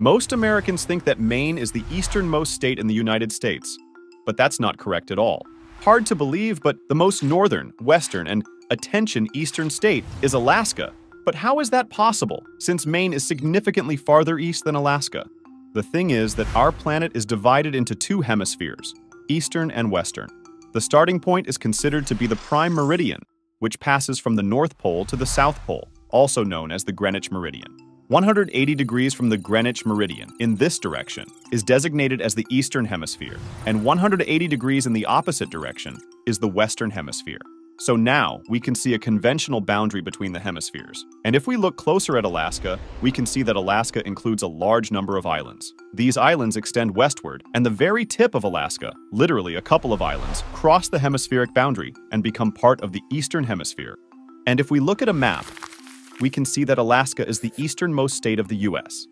Most Americans think that Maine is the easternmost state in the United States, but that's not correct at all. Hard to believe, but the most northern, western, and eastern state is Alaska. But how is that possible, since Maine is significantly farther east than Alaska? The thing is that our planet is divided into two hemispheres, eastern and western. The starting point is considered to be the Prime Meridian, which passes from the North Pole to the South Pole, also known as the Greenwich Meridian. 180 degrees from the Greenwich Meridian in this direction is designated as the Eastern Hemisphere, and 180 degrees in the opposite direction is the Western Hemisphere. So now we can see a conventional boundary between the hemispheres. And if we look closer at Alaska, we can see that Alaska includes a large number of islands. These islands extend westward, and the very tip of Alaska, literally a couple of islands, cross the hemispheric boundary and become part of the Eastern Hemisphere. And if we look at a map, we can see that Alaska is the easternmost state of the U.S.